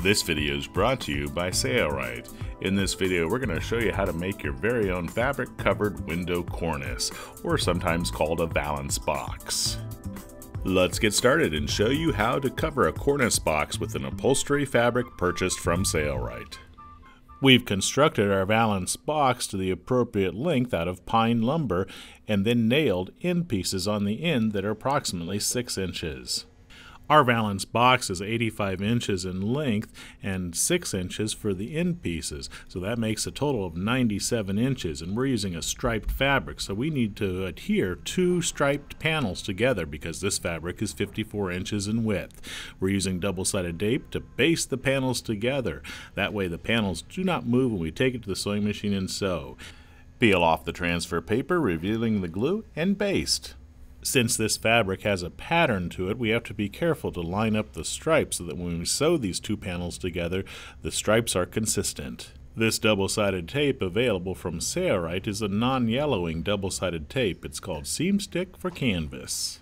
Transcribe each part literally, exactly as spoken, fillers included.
This video is brought to you by Sailrite. In this video, we're going to show you how to make your very own fabric-covered window cornice, or sometimes called a valance box. Let's get started and show you how to cover a cornice box with an upholstery fabric purchased from Sailrite. We've constructed our valance box to the appropriate length out of pine lumber and then nailed end pieces on the end that are approximately six inches. Our valance box is eighty-five inches in length and six inches for the end pieces, so that makes a total of ninety-seven inches, and we're using a striped fabric, so we need to adhere two striped panels together because this fabric is fifty-four inches in width. We're using double-sided tape to base the panels together. That way the panels do not move when we take it to the sewing machine and sew. Peel off the transfer paper, revealing the glue, and baste. Since this fabric has a pattern to it, we have to be careful to line up the stripes so that when we sew these two panels together, the stripes are consistent. This double-sided tape available from Sailrite is a non-yellowing double-sided tape. It's called Seamstick for Canvas.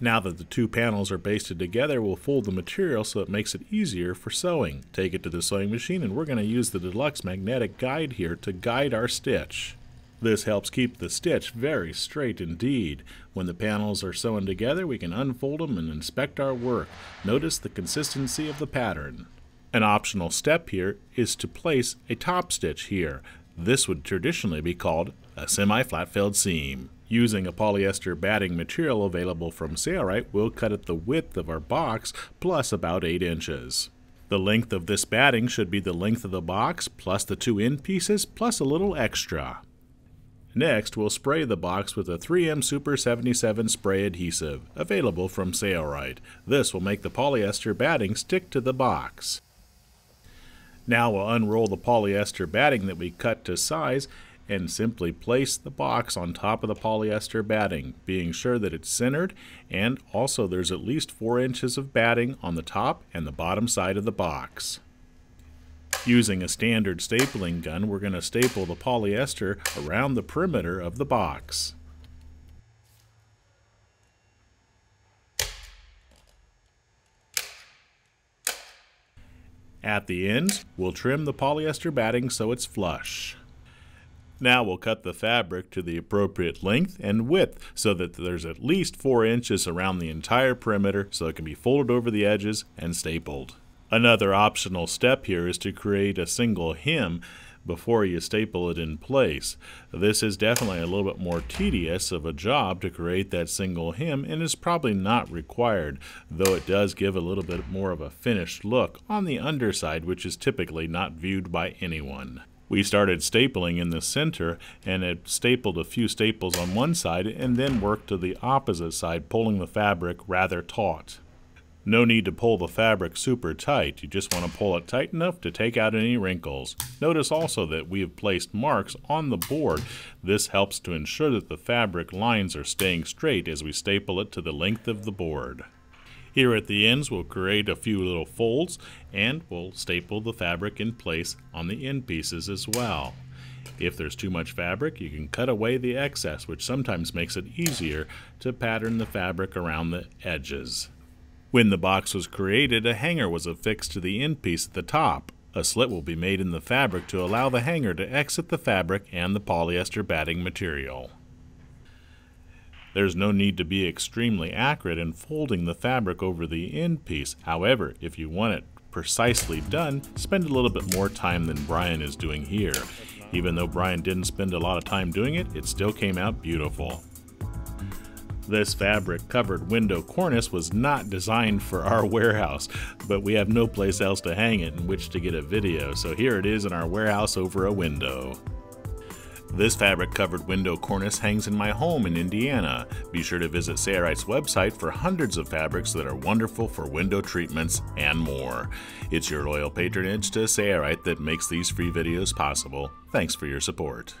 Now that the two panels are basted together, we'll fold the material so it makes it easier for sewing. Take it to the sewing machine, and we're going to use the Deluxe Magnetic Guide here to guide our stitch. This helps keep the stitch very straight indeed. When the panels are sewn together, we can unfold them and inspect our work. Notice the consistency of the pattern. An optional step here is to place a top stitch here. This would traditionally be called a semi-flat-filled seam. Using a polyester batting material available from Sailrite, we'll cut it the width of our box plus about eight inches. The length of this batting should be the length of the box plus the two end pieces plus a little extra. Next, we'll spray the box with a three M Super seventy-seven spray adhesive, available from Sailrite. This will make the polyester batting stick to the box. Now we'll unroll the polyester batting that we cut to size and simply place the box on top of the polyester batting, being sure that it's centered, and also there's at least four inches of batting on the top and the bottom side of the box. Using a standard stapling gun, we're going to staple the polyester around the perimeter of the box. At the end, we'll trim the polyester batting so it's flush. Now we'll cut the fabric to the appropriate length and width so that there's at least four inches around the entire perimeter so it can be folded over the edges and stapled. Another optional step here is to create a single hem before you staple it in place. This is definitely a little bit more tedious of a job to create that single hem, and is probably not required, though it does give a little bit more of a finished look on the underside, which is typically not viewed by anyone. We started stapling in the center and had stapled a few staples on one side and then worked to the opposite side, pulling the fabric rather taut. No need to pull the fabric super tight, you just want to pull it tight enough to take out any wrinkles. Notice also that we have placed marks on the board. This helps to ensure that the fabric lines are staying straight as we staple it to the length of the board. Here at the ends we'll create a few little folds and we'll staple the fabric in place on the end pieces as well. If there's too much fabric, you can cut away the excess, which sometimes makes it easier to pattern the fabric around the edges. When the box was created, a hanger was affixed to the end piece at the top. A slit will be made in the fabric to allow the hanger to exit the fabric and the polyester batting material. There's no need to be extremely accurate in folding the fabric over the end piece. However, if you want it precisely done, spend a little bit more time than Brian is doing here. Even though Brian didn't spend a lot of time doing it, it still came out beautiful. This fabric-covered window cornice was not designed for our warehouse, but we have no place else to hang it in which to get a video, so here it is in our warehouse over a window. This fabric-covered window cornice hangs in my home in Indiana. Be sure to visit Sailrite's website for hundreds of fabrics that are wonderful for window treatments and more. It's your loyal patronage to Sailrite that makes these free videos possible. Thanks for your support.